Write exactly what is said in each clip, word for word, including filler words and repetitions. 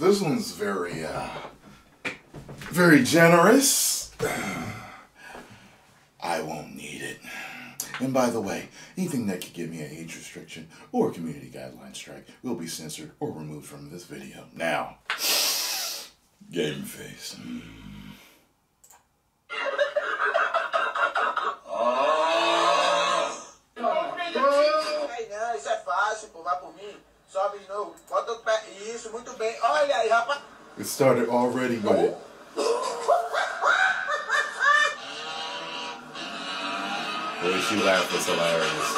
This one's very, uh, very generous. I won't need it. And by the way, anything that could give me an age restriction or community guideline strike will be censored or removed from this video. Now, game face. Mm. It started already with it. The way she laughed was hilarious.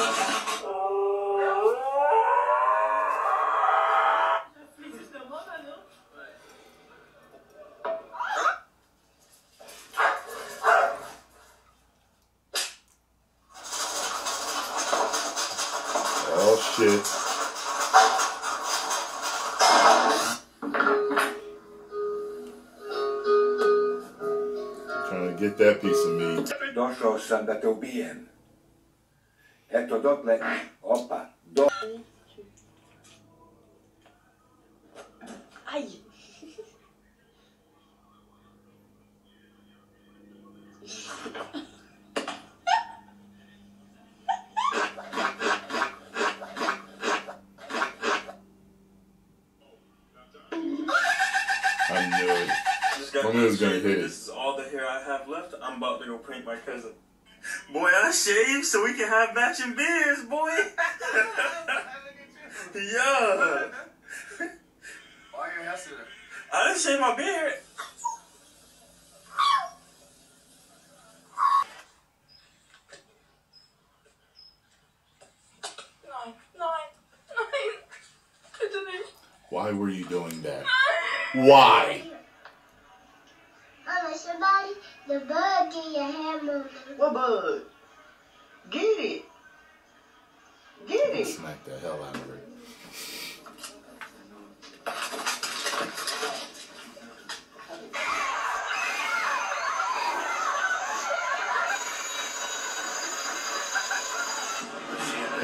Oh shit. Get that piece of meat. Došao sam da te ubijem. Eto dotle, opa, do... Aj! I knew it. I knew it was gonna hit it. I have left, I'm about to go prank my cousin. Boy, I shaved so we can have matching beards, boy. Yeah. I didn't shave my beard. Why were you doing that? Why? Somebody, the bug in your hand movement. What bug? Get it. Get it. Smack the hell out of her.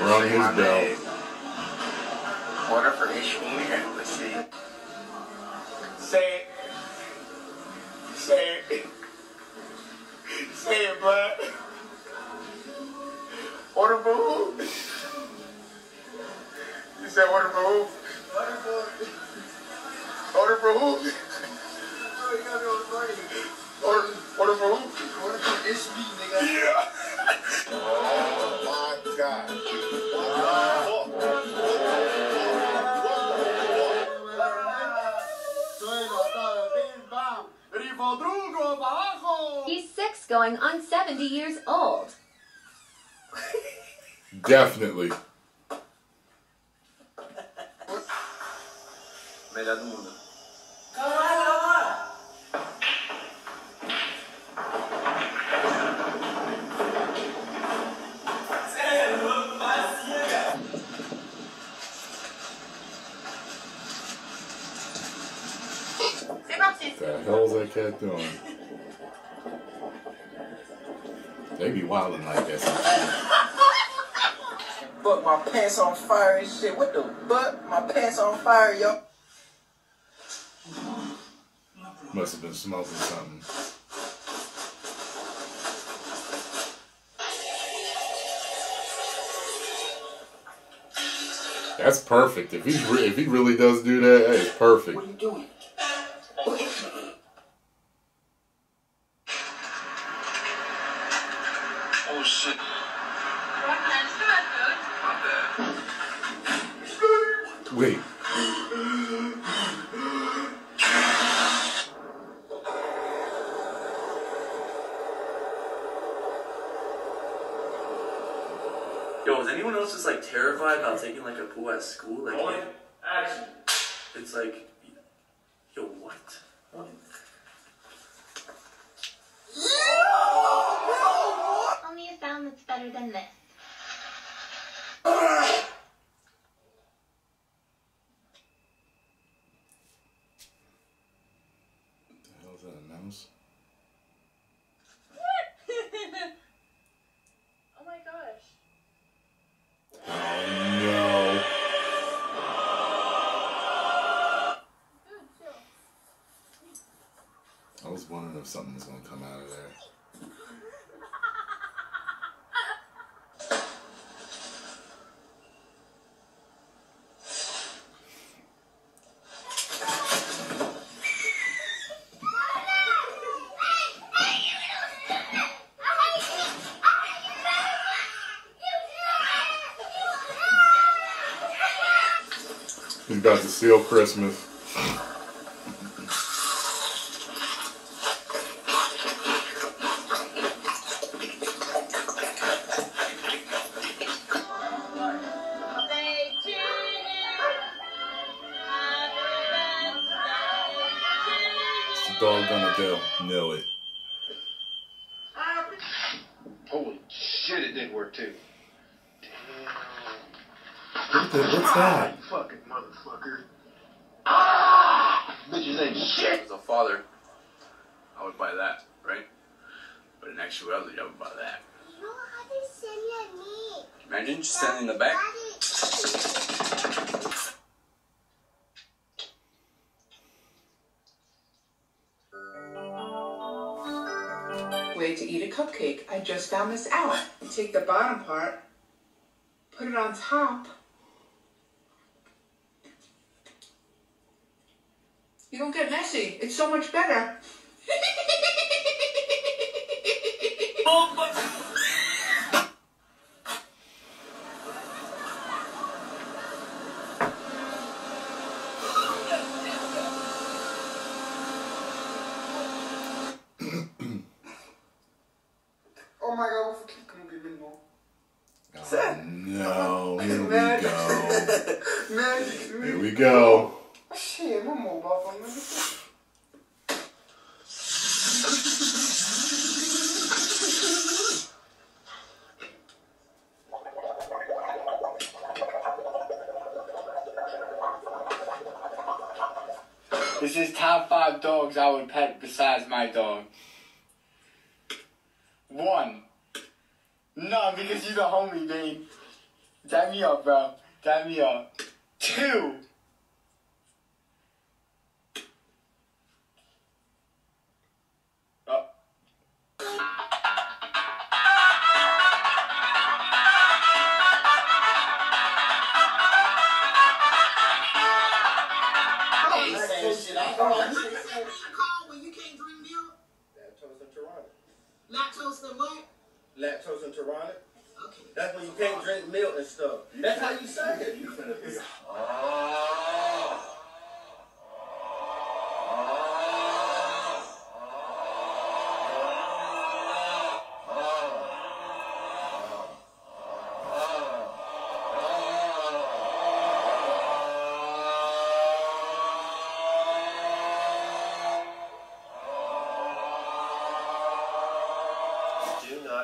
We're on his belt. Order for issue here. Let's see. Say it. Say it. Say it, bud. Order for who? You said order for who? Order for Order for who? Order, order for who? Order for H B, nigga. Yeah. Oh my God. He's six going on seventy years old. Definitely. What the hell is that cat doing? They be wildin' like that sometimes. Fuck, my pants on fire and shit. What the fuck? My pants on fire, yo. Must have been smoking something. That's perfect. If he re if he really does do that, that is perfect. What are you doing? Oh shit. Wait. Yo, is anyone else just like terrified about taking like a poo at school? Like, like action. It's like, yo, what? What? That's better than this. What the hell is that, a mouse? Oh my gosh. Oh no. Good, chill. was wondering if something was going to come out of there. He's about to steal Christmas. It's the dog gonna do, Nelly. Holy shit, it didn't work too. What the, what's that? You fucking motherfucker. Ah! Bitches ain't shit. As a father, I would buy that, right? But in actuality, I would buy that. Imagine just standing in the back. Way to eat a cupcake. I just found this out. You take the bottom part, put it on top. You don't get messy. It's so much better. Oh my. Oh my God! What the fuck can we do more? Oh no! Here we go. Here we go. This is top five dogs I would pet besides my dog. One. No, because you're the homie, babe. Tie me up, bro. Tie me up. Two. Lactose intolerant. Okay. That's when you can't drink milk and stuff. That's how you say it. You finna be. Oh.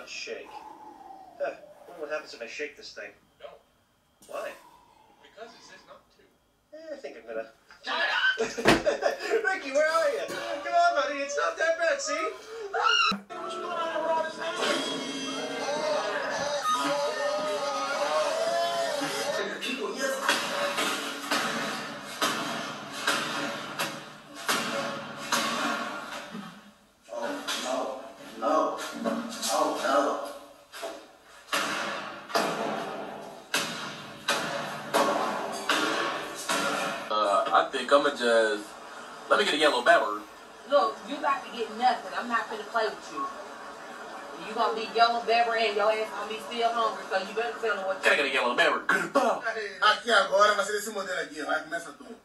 Shake. Huh. I wonder what happens if I shake this thing. No. Why? Because it says not to. Eh, I think I'm gonna. Ricky, where are you? Come on, buddy. It's not that bad. See? What's going on around his I think I'm gonna just let me get a yellow Bellbird. Look, you got to get nothing. I'm not gonna play with you. You gonna be yellow Bellbird and your ass gonna be still hungry, so you better tell them what. Gotta get a yellow Bellbird. Aqui agora vai ser esse modelo aqui, vai começar tudo.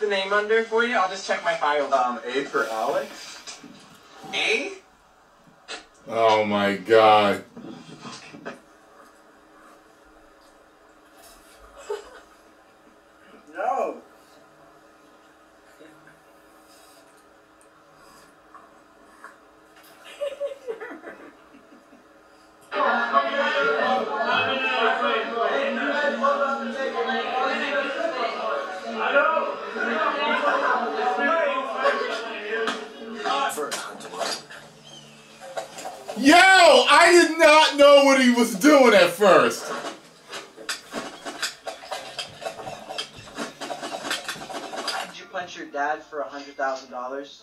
The name under for you? I'll just check my file. Um, A for Alex. A? Oh my God. No. what he was doing at first. Did you punch your dad for a hundred thousand dollars?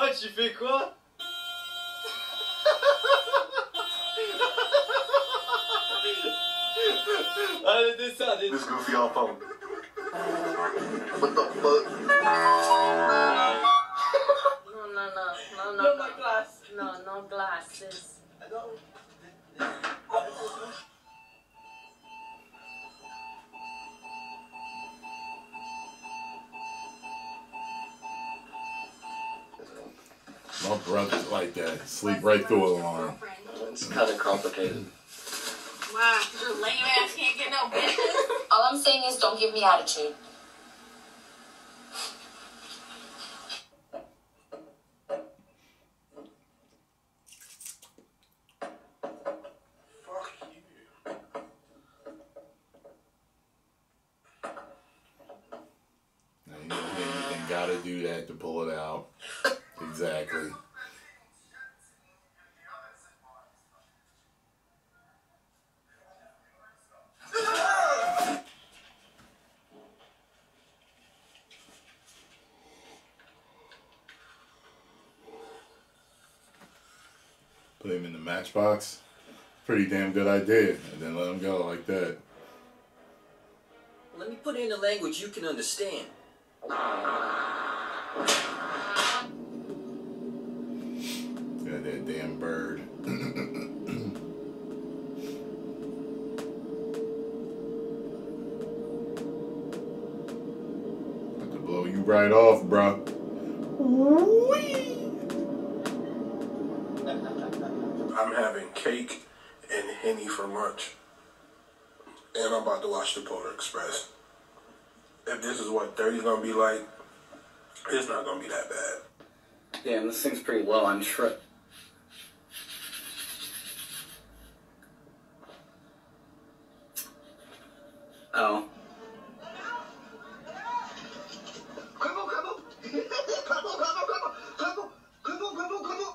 Ah, tu fais quoi? Ah, le dessin, des... This goofy enfant. What the fuck? No, no, no, no, no, no, no glass. No, no glasses. I don't... My brother's like that. Sleep right through an alarm. It's kind of complicated. Wow, your lame ass can't get no business. All I'm saying is don't give me attitude. Now you know you gotta do that to pull it out. Exactly. Put him in the matchbox. Pretty damn good idea. And then let him go like that. Let me put it in a language you can understand. That damn bird. I could blow you right off, bro. Whee! I'm having cake and Henny for lunch. And I'm about to watch the Polar Express. If this is what thirty's gonna be like, it's not gonna be that bad. Damn, this thing's pretty low on shrimp. Oh. Cribble, cribble. Cribble, cribble, cribble. Cribble, cribble, cribble.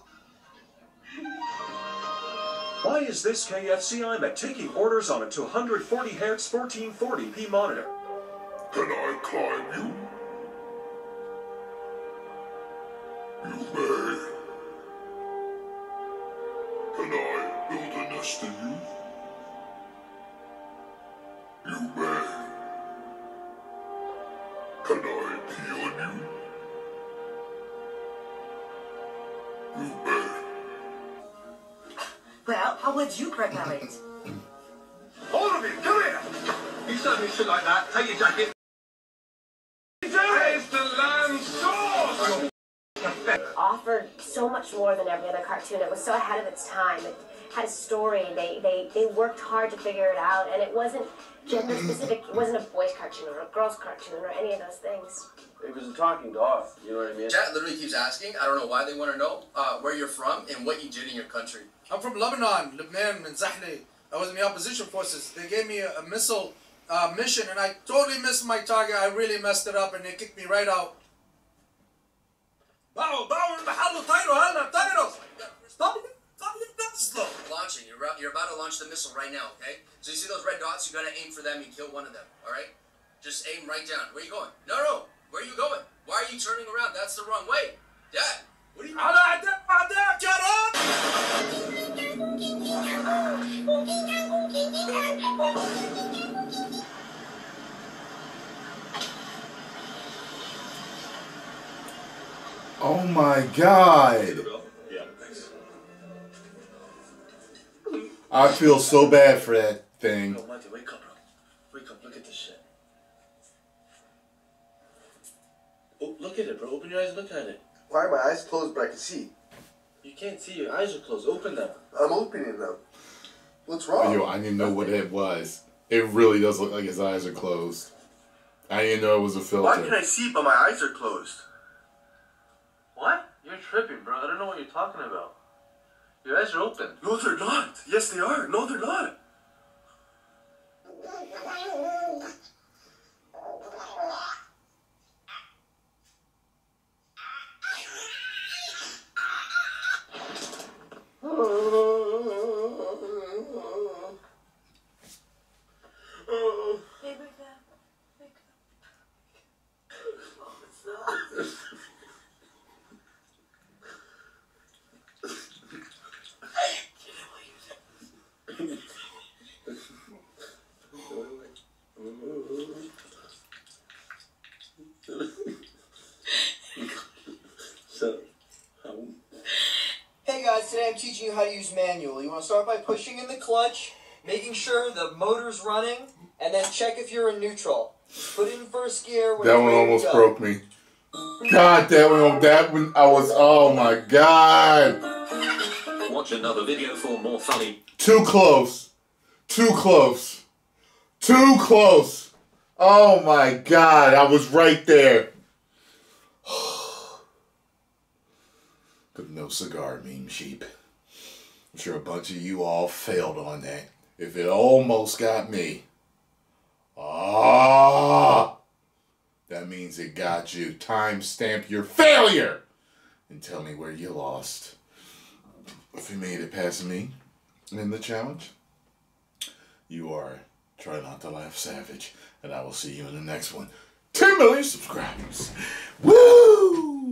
Why is this K F C I'm at taking orders on a two hundred forty hertz fourteen forty p monitor? Can I climb you? You may. Can I build a nest in you? You may. Can I pee on you? You may. Well, how would you prepare it? All of you, come here! You serve me shit like that, take your jacket. There's the lamb sauce! Offered so much more than every other cartoon. It was so ahead of its time. It had a story. They, they, they worked hard to figure it out, and it wasn't gender specific. It wasn't a boys cartoon or a girls cartoon or any of those things. It was a talking dog, you know what I mean? Chat literally keeps asking, I don't know why they want to know uh, where you're from and what you did in your country. I'm from Lebanon, Lebanon, and Zahli. I was in the opposition forces. They gave me a, a missile uh, mission, and I totally missed my target. I really messed it up, and they kicked me right out. Wow, wow, Stop it. Slow. Launching. You're, you're about to launch the missile right now, okay? So you see those red dots? You gotta aim for them and kill one of them, alright? Just aim right down. Where are you going? No, no! Where are you going? Why are you turning around? That's the wrong way! Dad! What are you doing? Shut up! Oh my god! I feel so bad for that thing. Oh, Monty, wake up, bro. Wake up, look at this shit. Oh, look at it, bro. Open your eyes and look at it. Why are my eyes closed, but I can see? You can't see. Your eyes are closed. Open them. I'm opening them. What's wrong? Yo, I didn't know what it was. It really does look like his eyes are closed. I didn't know it was a filter. Why can I see but my eyes are closed? What? You're tripping, bro. I don't know what you're talking about. Your eyes are open. No, they're not. Yes, they are. No, they're not. Today I'm teaching you how to use manual. You want to start by pushing in the clutch, making sure the motor's running, and then check if you're in neutral. Put in first gear. When that one almost broke me. God, that one, that one, I was, oh my God. Watch another video for more funny. Too close. Too close. Too close. Oh my God, I was right there. But no cigar meme sheep. I'm sure a bunch of you all failed on that. If it almost got me, ah, that means it got you. Timestamp your failure and tell me where you lost. If you made it past me in the challenge, you are Try Not to Laugh Savage, and I will see you in the next one. ten million subscribers. Woo!